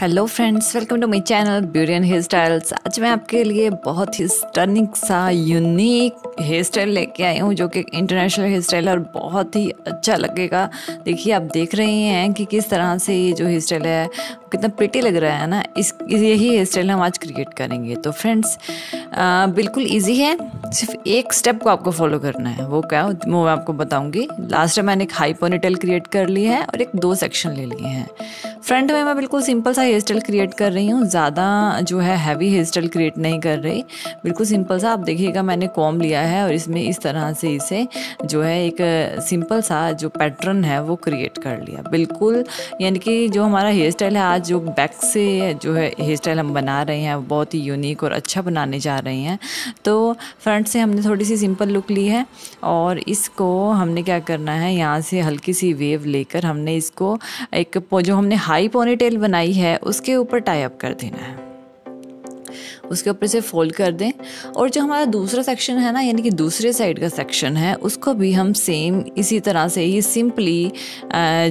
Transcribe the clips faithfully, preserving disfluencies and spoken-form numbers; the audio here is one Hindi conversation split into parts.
Hello friends, welcome to my channel beauty and hair styles. आज मैं आपके लिए बहुत ही स्टनिंग सा यूनिक हेयर स्टाइल लेके आई हूँ जो कि इंटरनेशनल हेयर स्टाइल और बहुत ही अच्छा लगेगा। देखिए, आप देख रहे हैं कि किस तरह से ये जो हेयर स्टाइल है कितना प्रिटी लग रहा है ना। इस यही हेयर स्टाइल हम आज क्रिएट करेंगे। तो फ्रेंड्स बिल्कुल ईजी है, सिर्फ एक स्टेप को आपको फॉलो करना है। वो क्या वो मैं आपको बताऊँगी। लास्ट टाइम मैंने एक हाई पोनीटेल क्रिएट कर ली है और एक दो सेक्शन ले लिए हैं। फ्रंट में मैं बिल्कुल सिंपल सा हेयर स्टाइल क्रिएट कर रही हूँ, ज़्यादा जो है हैवी हेयर स्टाइल क्रिएट नहीं कर रही, बिल्कुल सिंपल सा। आप देखिएगा मैंने कॉम लिया है और इसमें इस तरह से इसे जो है एक सिंपल सा जो पैटर्न है वो क्रिएट कर लिया। बिल्कुल यानी कि जो हमारा हेयर स्टाइल है आज, जो बैक से जो है हेयर स्टाइल हम बना रहे हैं, बहुत ही यूनिक और अच्छा बनाने जा रहे हैं। तो फ्रंट से हमने थोड़ी सी सिंपल लुक ली है और इसको हमने क्या करना है, यहाँ से हल्की सी वेव लेकर हमने इसको एक जो हमने हाई पोनीटेल बनाई है उसके ऊपर टाई अप कर देना है, उसके ऊपर से फोल्ड कर दें। और जो हमारा दूसरा सेक्शन है ना, यानी कि दूसरे साइड का सेक्शन है, उसको भी हम सेम इसी तरह से ही सिंपली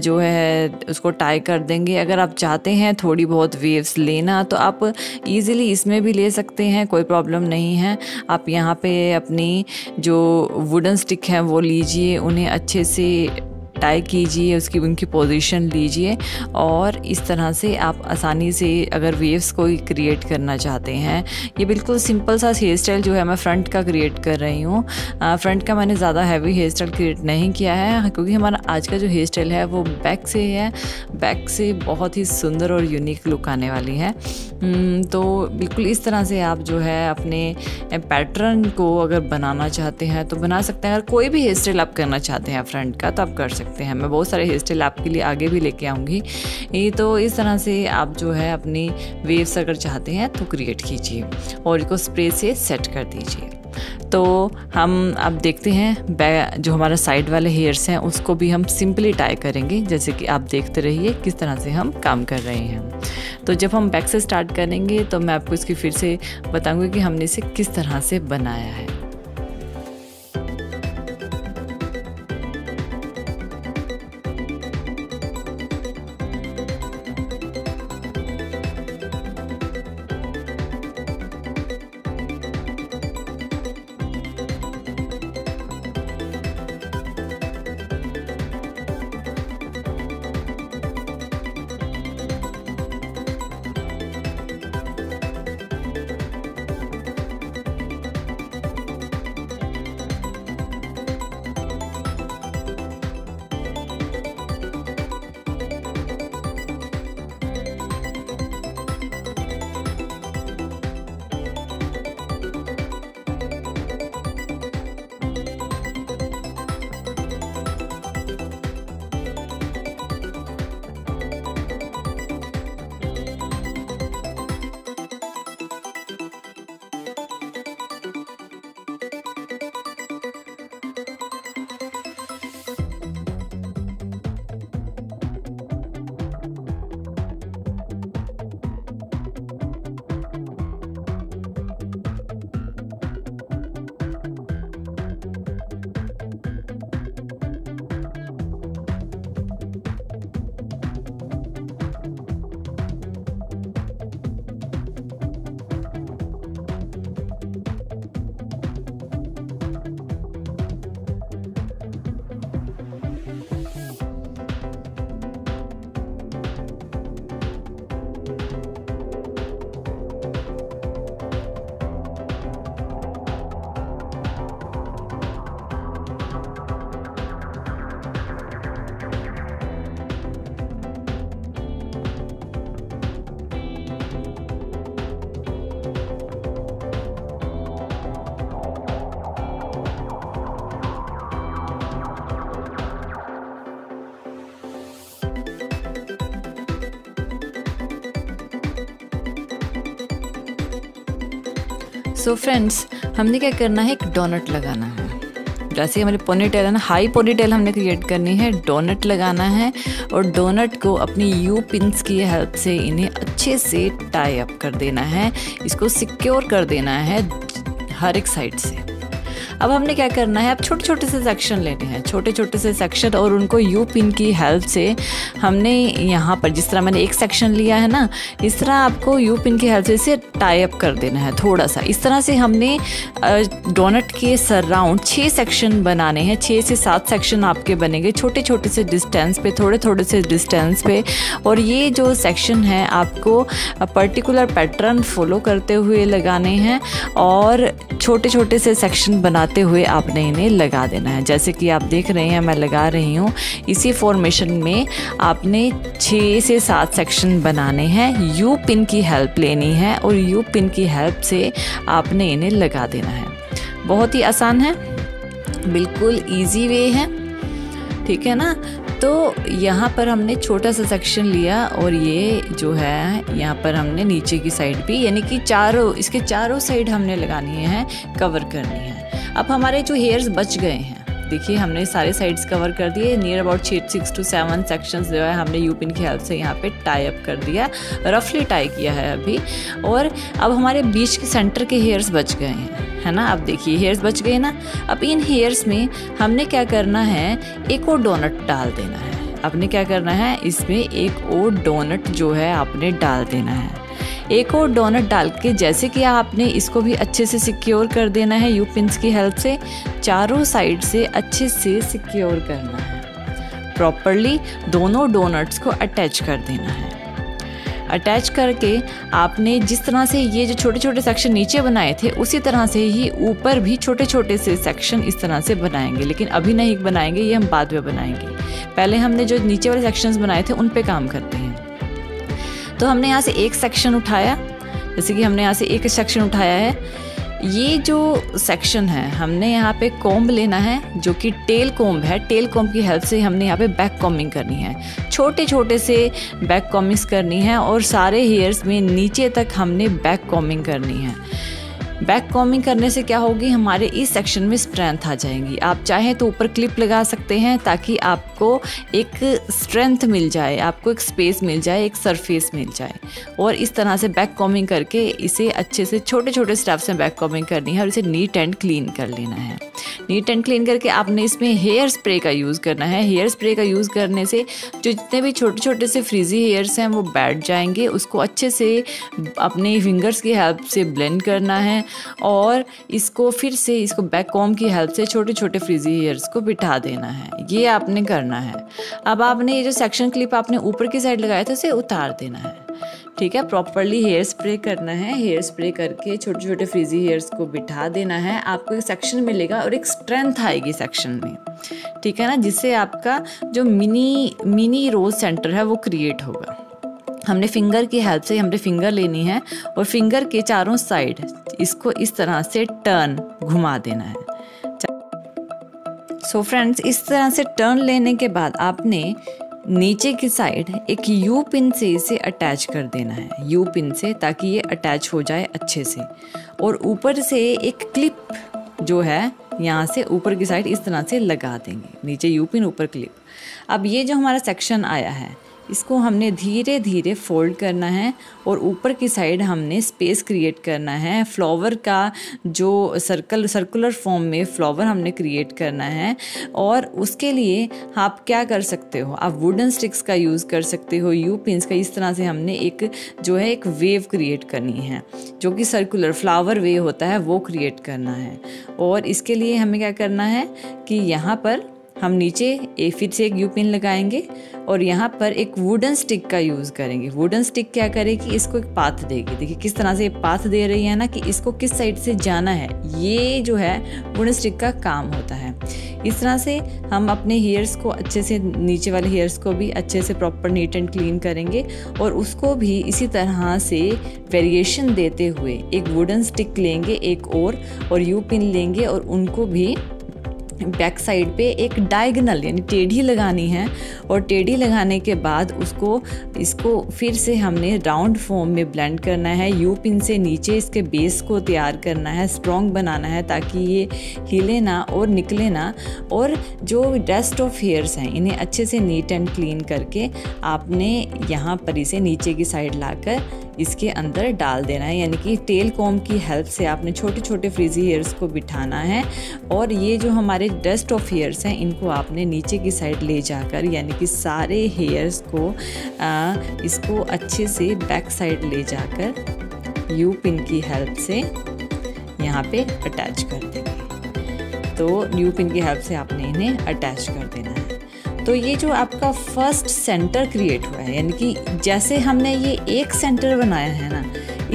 जो है उसको टाई कर देंगे। अगर आप चाहते हैं थोड़ी बहुत वेव्स लेना तो आप इजीली इसमें भी ले सकते हैं, कोई प्रॉब्लम नहीं है। आप यहाँ पे अपनी जो वुडन स्टिक है वो लीजिए, उन्हें अच्छे से टाई कीजिए, उसकी उनकी पोजीशन लीजिए और इस तरह से आप आसानी से अगर वेव्स को क्रिएट करना चाहते हैं। ये बिल्कुल सिंपल सा हेयर स्टाइल जो है मैं फ्रंट का क्रिएट कर रही हूँ। फ्रंट का मैंने ज़्यादा हैवी हेयर स्टाइल क्रिएट नहीं किया है क्योंकि हमारा आज का जो हेयर स्टाइल है वो बैक से है। बैक से बहुत ही सुंदर और यूनिक लुक आने वाली है। तो बिल्कुल इस तरह से आप जो है अपने पैटर्न को अगर बनाना चाहते हैं तो बना सकते हैं। अगर कोई भी हेयर स्टाइल आप करना चाहते हैं फ्रंट का तो आप कर सकते हैं हैं मैं बहुत सारे हेयर स्टाइल आपके लिए आगे भी लेके आऊँगी। ये तो इस तरह से आप जो है अपनी वेव्स अगर चाहते हैं तो क्रिएट कीजिए और इसको स्प्रे से सेट कर दीजिए। तो हम अब देखते हैं जो हमारा साइड वाले हेयर्स हैं उसको भी हम सिंपली टाई करेंगे, जैसे कि आप देखते रहिए किस तरह से हम काम कर रहे हैं। तो जब हम बैक से स्टार्ट करेंगे तो मैं आपको इसकी फिर से बताऊँगी कि हमने इसे किस तरह से बनाया है। सो so फ्रेंड्स, हमने क्या करना है, एक डोनट लगाना है। जैसे हमारी पोनीटेल है ना, हाई पोनीटेल हमने क्रिएट करनी है, डोनट लगाना है और डोनट को अपनी यू पिंस की हेल्प से इन्हें अच्छे से टाई अप कर देना है, इसको सिक्योर कर देना है हर एक साइड से। अब हमने क्या करना है, अब छोटे छोटे से सेक्शन लेने हैं, छोटे छोटे से सेक्शन, और उनको यू पिन की हेल्प से हमने यहाँ पर जिस तरह मैंने एक सेक्शन लिया है ना, इस तरह आपको यू पिन की हेल्प से इसे टाई अप कर देना है थोड़ा सा। इस तरह से हमने डोनट के सराउंड छः सेक्शन बनाने हैं, छः से सात सेक्शन आपके बनेंगे छोटे छोटे से डिस्टेंस पे, थोड़े थोड़े से डिस्टेंस पे। और ये जो सेक्शन है आपको पर्टिकुलर पैटर्न फॉलो करते हुए लगाने हैं और छोटे छोटे से सेक्शन बनाते हुए आपने इन्हें लगा देना है। जैसे कि आप देख रहे हैं मैं लगा रही हूँ, इसी फॉर्मेशन में आपने छः से सात सेक्शन बनाने हैं, यू पिन की हेल्प लेनी है और यू पिन की हेल्प से आपने इन्हें लगा देना है। बहुत ही आसान है, बिल्कुल इजी वे है, ठीक है ना। तो यहाँ पर हमने छोटा सा सेक्शन लिया और ये जो है यहाँ पर हमने नीचे की साइड भी, यानी कि चारों, इसके चारों साइड हमने लगानी है, कवर करनी है। अब हमारे जो हेयर्स बच गए हैं, देखिए हमने सारे साइड्स कवर कर दिए, near about six to seven sections जो है हमने यू पिन की हेल्प से यहाँ पे टाई अप कर दिया, रफली टाई किया है अभी। और अब हमारे बीच के सेंटर के हेयर्स बच गए हैं, है ना। अब देखिए हेयर्स बच गए ना, अब इन हेयर्स में हमने क्या करना है, एक और डोनट डाल देना है। आपने क्या करना है, इसमें एक और डोनट जो है आपने डाल देना है। एक और डोनट डाल के जैसे कि आपने इसको भी अच्छे से सिक्योर कर देना है, यू पिन्स की हेल्प से चारों साइड से अच्छे से सिक्योर करना है, प्रॉपरली दोनों डोनट्स को अटैच कर देना है। अटैच करके आपने जिस तरह से ये जो छोटे छोटे सेक्शन नीचे बनाए थे, उसी तरह से ही ऊपर भी छोटे छोटे से सेक्शन इस तरह से बनाएंगे, लेकिन अभी नहीं बनाएंगे, ये हम बाद में बनाएंगे। पहले हमने जो नीचे वाले सेक्शंस बनाए थे उन पे काम करते हैं। तो हमने यहाँ से एक सेक्शन उठाया, जैसे कि हमने यहाँ से एक सेक्शन उठाया है। ये जो सेक्शन है हमने यहाँ पे कॉम्ब लेना है, जो कि टेल कॉम्ब है। टेल कॉम्ब की हेल्प से हमने यहाँ पे बैक कॉम्बिंग करनी है, छोटे छोटे से बैक कॉम्बिंग्स करनी है और सारे हेयर्स में नीचे तक हमने बैक कॉम्बिंग करनी है। बैक कॉम्बिंग करने से क्या होगी, हमारे इस सेक्शन में स्ट्रेंथ आ जाएगी। आप चाहें तो ऊपर क्लिप लगा सकते हैं ताकि आपको एक स्ट्रेंथ मिल जाए, आपको एक स्पेस मिल जाए, एक सरफेस मिल जाए। और इस तरह से बैक कॉम्बिंग करके इसे अच्छे से छोटे छोटे स्टेप्स में बैक कॉम्बिंग करनी है और इसे नीट एंड क्लीन कर लेना है। नीट एंड क्लीन करके आपने इसमें हेयर स्प्रे का यूज़ करना है। हेयर स्प्रे का यूज़ करने से जो जितने भी छोटे छोटे से फ्रीजी हेयर्स हैं वो बैठ जाएंगे। उसको अच्छे से अपने फिंगर्स की हेल्प से ब्लेंड करना है और इसको फिर से इसको बैक कॉम्ब की हेल्प से छोटे छोटे फ्रीजी हेयर्स को बिठा देना है। ये आपने करना है। अब आपने ये जो सेक्शन क्लिप आपने ऊपर की साइड लगाया था उसे उतार देना है, ठीक है। प्रॉपरली हेयर स्प्रे करना है, हेयर स्प्रे करके छोटे छोटे फ्रीजी हेयर्स को बिठा देना है। आपको एक सेक्शन मिलेगा और एक स्ट्रेंथ आएगी सेक्शन में, ठीक है ना, जिससे आपका जो मिनी मिनी रोज सेंटर है वो क्रिएट होगा। हमने फिंगर की हेल्प से हमने फिंगर लेनी है और फिंगर के चारों साइड इसको इस तरह से टर्न घुमा देना है। सो फ्रेंड्स, इस तरह से टर्न लेने के बाद आपने नीचे की साइड एक यू पिन से इसे अटैच कर देना है, यू पिन से, ताकि ये अटैच हो जाए अच्छे से। और ऊपर से एक क्लिप जो है यहाँ से ऊपर की साइड इस तरह से लगा देंगे, नीचे यू पिन ऊपर क्लिप। अब ये जो हमारा सेक्शन आया है इसको हमने धीरे धीरे फोल्ड करना है और ऊपर की साइड हमने स्पेस क्रिएट करना है। फ्लावर का जो सर्कल सर्कुलर फॉर्म में फ्लावर हमने क्रिएट करना है और उसके लिए आप क्या कर सकते हो, आप वुडन स्टिक्स का यूज़ कर सकते हो, यू पिन्स का। इस तरह से हमने एक जो है एक वेव क्रिएट करनी है, जो कि सर्कुलर फ्लावर वेव होता है वो क्रिएट करना है। और इसके लिए हमें क्या करना है कि यहाँ पर हम नीचे ए फिर से एक यू पिन लगाएंगे और यहाँ पर एक वुडन स्टिक का यूज़ करेंगे। वुडन स्टिक क्या करेगी, इसको एक पाथ देगी। देखिए किस तरह से पाथ दे रही है ना, कि इसको किस साइड से जाना है। ये जो है वुडन स्टिक का काम होता है। इस तरह से हम अपने हेयर्स को अच्छे से, नीचे वाले हेयर्स को भी अच्छे से प्रॉपर नीट एंड क्लीन करेंगे और उसको भी इसी तरह से वेरिएशन देते हुए एक वुडन स्टिक लेंगे एक और, और यू पिन लेंगे और उनको भी बैक साइड पे एक डायगनल यानी टेढ़ी लगानी है, और टेढ़ी लगाने के बाद उसको इसको फिर से हमने राउंड फॉर्म में ब्लेंड करना है। यू पिन से नीचे इसके बेस को तैयार करना है, स्ट्रॉन्ग बनाना है ताकि ये हिले ना और निकले ना, और जो रेस्ट ऑफ हेयर्स हैं इन्हें अच्छे से नीट एंड क्लीन करके आपने यहाँ पर इसे नीचे की साइड लाकर इसके अंदर डाल देना है। यानी कि टेल कॉम्ब की हेल्प से आपने छोटे छोटे फ्रिजी हेयर्स को बिठाना है, और ये जो हमारे डस्ट ऑफ हेयर्स हैं इनको आपने नीचे की साइड ले जाकर यानी कि सारे हेयर्स को आ, इसको अच्छे से बैक साइड ले जाकर यू पिन की हेल्प से यहाँ पे अटैच कर देंगे। तो यू पिन की हेल्प से आपने इन्हें अटैच कर देना है। तो ये जो आपका फर्स्ट सेंटर क्रिएट हुआ है, यानी कि जैसे हमने ये एक सेंटर बनाया है ना,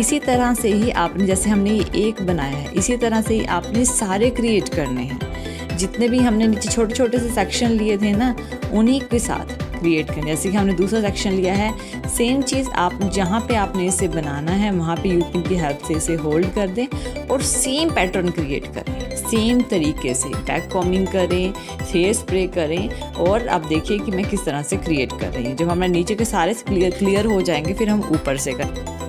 इसी तरह से ही आपने, जैसे हमने ये एक बनाया है इसी तरह से ही आपने सारे क्रिएट करने हैं। जितने भी हमने नीचे छोटे छोटे से सेक्शन लिए थे ना, उन्हीं के साथ क्रिएट करने। जैसे कि हमने दूसरा सेक्शन लिया है, सेम चीज़ आप जहाँ पे आपने इसे बनाना है वहाँ पे यू पिन की हेल्प से इसे होल्ड कर दें और सेम पैटर्न क्रिएट करें। सेम तरीके से बैक कॉम्बिंग करें, फेस स्प्रे करें, और आप देखिए कि मैं किस तरह से क्रिएट कर रही हूँ। जब हमारे नीचे के सारे क्लियर क्लियर हो जाएंगे फिर हम ऊपर से करें।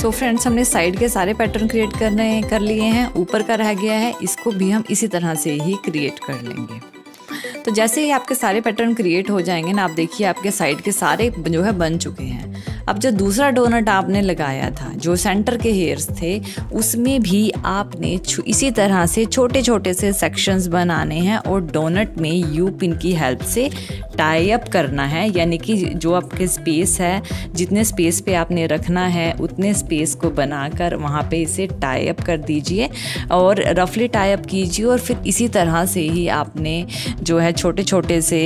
सो फ्रेंड्स हमने साइड के सारे पैटर्न क्रिएट करने कर लिए हैं, ऊपर का रह गया है इसको भी हम इसी तरह से ही क्रिएट कर लेंगे। तो जैसे ही आपके सारे पैटर्न क्रिएट हो जाएंगे ना, आप देखिए आपके साइड के सारे जो है बन चुके हैं। अब जो दूसरा डोनट आपने लगाया था, जो सेंटर के हेयर्स थे, उसमें भी आपने इसी तरह से छोटे छोटे से सेक्शंस बनाने हैं और डोनट में यू पिन की हेल्प से टाई अप करना है, यानी कि जो आपके स्पेस है, जितने स्पेस पे आपने रखना है उतने स्पेस को बनाकर वहाँ पे इसे टाई अप कर दीजिए और रफली टाई अप कीजिए। और फिर इसी तरह से ही आपने जो है छोटे छोटे से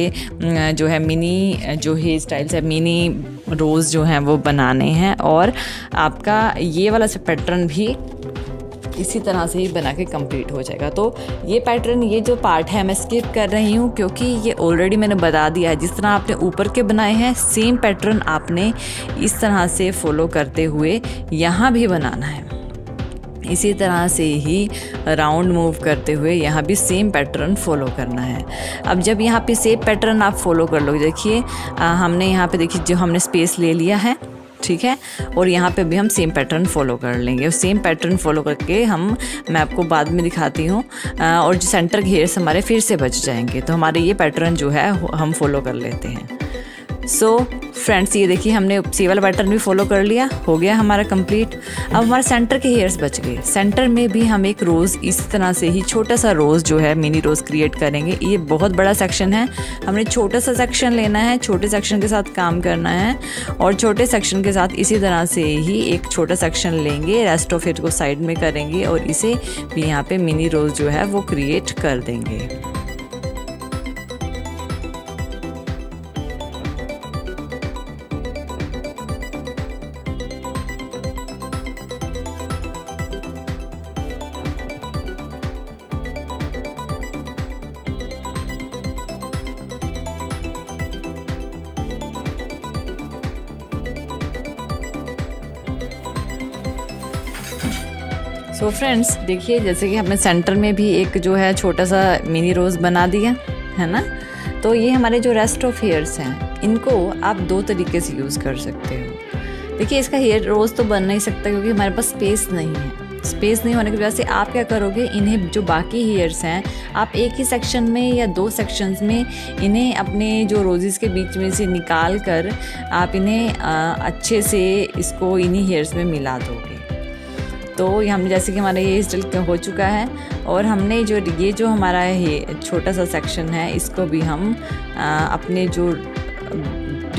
जो है मिनी जो हेयर स्टाइल्स है, मिनी रोज़ जो हैं वो बनाने हैं और आपका ये वाला से पैटर्न भी इसी तरह से ही बना के कंप्लीट हो जाएगा। तो ये पैटर्न, ये जो पार्ट है मैं स्किप कर रही हूँ क्योंकि ये ऑलरेडी मैंने बता दिया है। जिस तरह आपने ऊपर के बनाए हैं सेम पैटर्न आपने इस तरह से फॉलो करते हुए यहाँ भी बनाना है। इसी तरह से ही राउंड मूव करते हुए यहाँ भी सेम पैटर्न फॉलो करना है। अब जब यहाँ पे सेम पैटर्न आप फॉलो कर लोगे, देखिए हमने यहाँ पे देखिए जो हमने स्पेस ले लिया है, ठीक है, और यहाँ पे भी हम सेम पैटर्न फॉलो कर लेंगे। और सेम पैटर्न फॉलो करके हम मैं आपको बाद में दिखाती हूँ और जो सेंटर के हेयर्स हमारे फिर से बच जाएंगे। तो हमारे ये पैटर्न जो है हम फॉलो कर लेते हैं। सो so, फ्रेंड्स ये देखिए हमने सी वाला पैटर्न भी फॉलो कर लिया, हो गया हमारा कंप्लीट। अब हमारे सेंटर के हेयर्स बच गए। सेंटर में भी हम एक रोज़ इस तरह से ही छोटा सा रोज़ जो है मिनी रोज़ क्रिएट करेंगे। ये बहुत बड़ा सेक्शन है, हमने छोटा सा सेक्शन लेना है, छोटे सेक्शन के साथ काम करना है और छोटे सेक्शन के साथ इसी तरह से ही एक छोटा सेक्शन लेंगे, रेस्ट ऑफ इट को साइड में करेंगे और इसे भी यहाँ पर मिनी रोज़ जो है वो क्रिएट कर देंगे। तो फ्रेंड्स देखिए जैसे कि हमने सेंटर में भी एक जो है छोटा सा मिनी रोज़ बना दिया है ना। तो ये हमारे जो रेस्ट ऑफ हेयर्स हैं इनको आप दो तरीके से यूज़ कर सकते हो। देखिए इसका हेयर रोज़ तो बन नहीं सकता क्योंकि हमारे पास स्पेस नहीं है। स्पेस नहीं होने की वजह से आप क्या करोगे, इन्हें जो बाकी हेयर्स हैं आप एक ही सेक्शन में या दो सेक्शंस में इन्हें अपने जो रोजेज़ के बीच में से निकाल कर आप इन्हें अच्छे से इसको इन्हीं हेयर्स में मिला दोगे। तो हमने जैसे कि हमारा ये स्टाइल हो चुका है और हमने जो ये जो हमारा है छोटा सा सेक्शन है इसको भी हम आ, अपने जो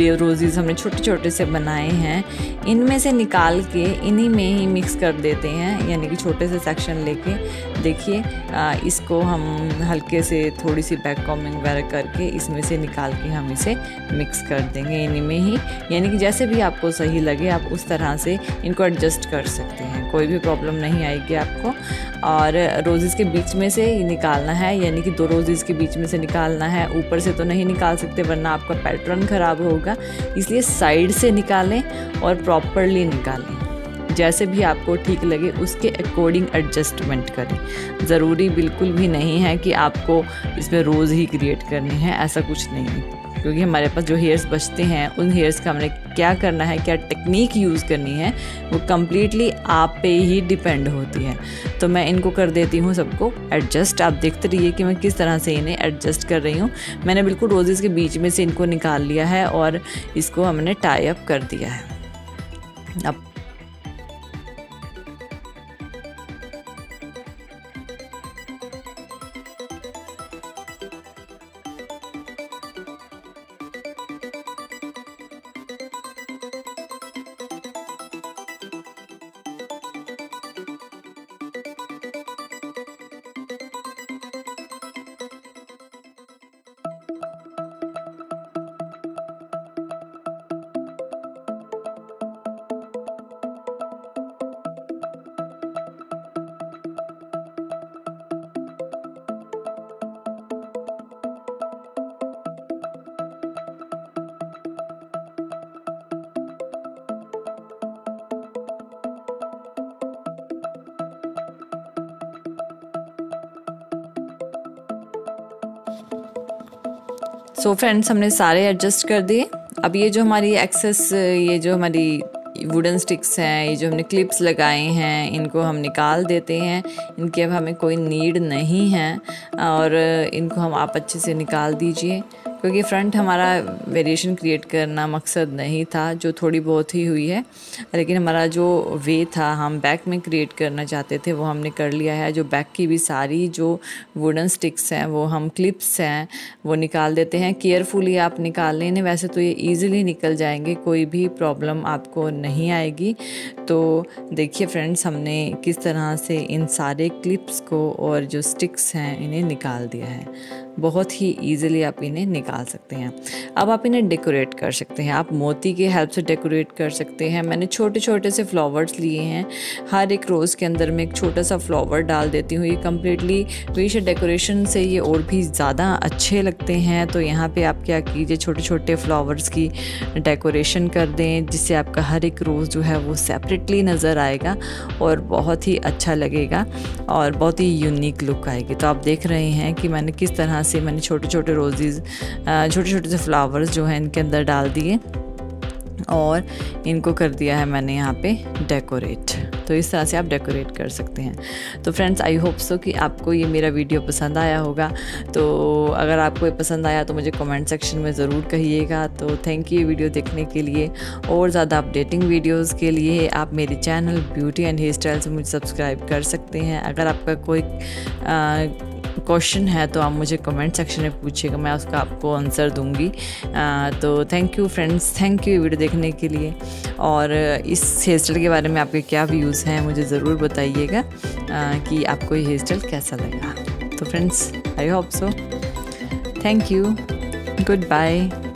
रोज़ेज़ हमने छोटे छोटे से बनाए हैं इनमें से निकाल के इन्हीं में ही मिक्स कर देते हैं, यानी कि छोटे से सेक्शन लेके देखिए इसको हम हल्के से थोड़ी सी बैक कॉमिंग वगैरह करके इसमें से निकाल के हम इसे मिक्स कर देंगे इन्हीं में ही, यानी कि जैसे भी आपको सही लगे आप उस तरह से इनको एडजस्ट कर सकते हैं, कोई भी प्रॉब्लम नहीं आएगी आपको। और रोज़ेज़ के बीच में से निकालना है, यानी कि दो रोज़ेज़ के बीच में से निकालना है, ऊपर से तो नहीं निकाल सकते वरना आपका पैटर्न ख़राब होगा, इसलिए साइड से निकालें और प्रॉपरली निकालें, जैसे भी आपको ठीक लगे उसके अकॉर्डिंग एडजस्टमेंट करें। ज़रूरी बिल्कुल भी नहीं है कि आपको इसमें रोज़ ही क्रिएट करनी है, ऐसा कुछ नहीं है, क्योंकि हमारे पास जो हेयर्स बचते हैं उन हेयर्स का हमने क्या करना है, क्या टेक्निक यूज़ करनी है वो कम्प्लीटली आप पे ही डिपेंड होती है। तो मैं इनको कर देती हूँ सबको एडजस्ट, आप देखते रहिए कि मैं किस तरह से इन्हें एडजस्ट कर रही हूँ। मैंने बिल्कुल रोज़ेज़ के बीच में से इनको निकाल लिया है और इसको हमने टाई अप कर दिया है। अब सो so फ्रेंड्स हमने सारे एडजस्ट कर दिए। अब ये जो हमारी एक्सेस, ये जो हमारी वुडन स्टिक्स हैं, ये जो हमने क्लिप्स लगाए हैं, इनको हम निकाल देते हैं। इनकी अब हमें कोई नीड नहीं है और इनको हम आप अच्छे से निकाल दीजिए, क्योंकि फ्रंट हमारा वेरिएशन क्रिएट करना मकसद नहीं था, जो थोड़ी बहुत ही हुई है, लेकिन हमारा जो वे था हम बैक में क्रिएट करना चाहते थे वो हमने कर लिया है। जो बैक की भी सारी जो वुडन स्टिक्स हैं वो हम क्लिप्स हैं वो निकाल देते हैं। केयरफुली आप निकाल लेने, वैसे तो ये ईज़िली निकल जाएंगे, कोई भी प्रॉब्लम आपको नहीं आएगी। तो देखिए फ्रेंड्स, हमने किस तरह से इन सारे क्लिप्स को और जो स्टिक्स हैं इन्हें निकाल दिया है। बहुत ही ईज़िली आप इन्हें निकाल सकते हैं। अब आप इन्हें डेकोरेट कर सकते हैं, आप मोती के हेल्प से डेकोरेट कर सकते हैं। मैंने छोटे छोटे से फ्लावर्स लिए हैं, हर एक रोज़ के अंदर मैं एक छोटा सा फ्लावर डाल देती हूँ। ये कम्प्लीटली विश डेकोरेशन से ये और भी ज़्यादा अच्छे लगते हैं। तो यहाँ पे आप क्या कीजिए, छोटे छोटे फ्लावर्स की डेकोरेशन कर दें, जिससे आपका हर एक रोज़ जो है वो सेपरेटली नज़र आएगा और बहुत ही अच्छा लगेगा और बहुत ही यूनिक लुक आएगी। तो आप देख रहे हैं कि मैंने किस तरह से मैंने छोटे छोटे रोजेज़ छोटे छोटे से फ्लावर्स जो हैं इनके अंदर डाल दिए और इनको कर दिया है मैंने यहाँ पे डेकोरेट। तो इस तरह से आप डेकोरेट कर सकते हैं। तो फ्रेंड्स, आई होप सो कि आपको ये मेरा वीडियो पसंद आया होगा। तो अगर आपको ये पसंद आया तो मुझे कमेंट सेक्शन में ज़रूर कहिएगा। तो थैंक यू वीडियो देखने के लिए। और ज़्यादा अपडेटिंग वीडियोस के लिए आप मेरे channel beauty and hair style से मुझे सब्सक्राइब कर सकते हैं। अगर आपका कोई आ, क्वेश्चन है तो आप मुझे कमेंट सेक्शन में पूछिएगा, मैं उसका आपको आंसर दूंगी। आ, तो thank you friends, thank you video देखने के लिए। और इस हेयर स्टाइल के बारे में आपके क्या व्यूज़ हैं मुझे ज़रूर बताइएगा कि आपको ये हेयर स्टाइल कैसा लगा। तो friends, I hope so. Thank you, good bye.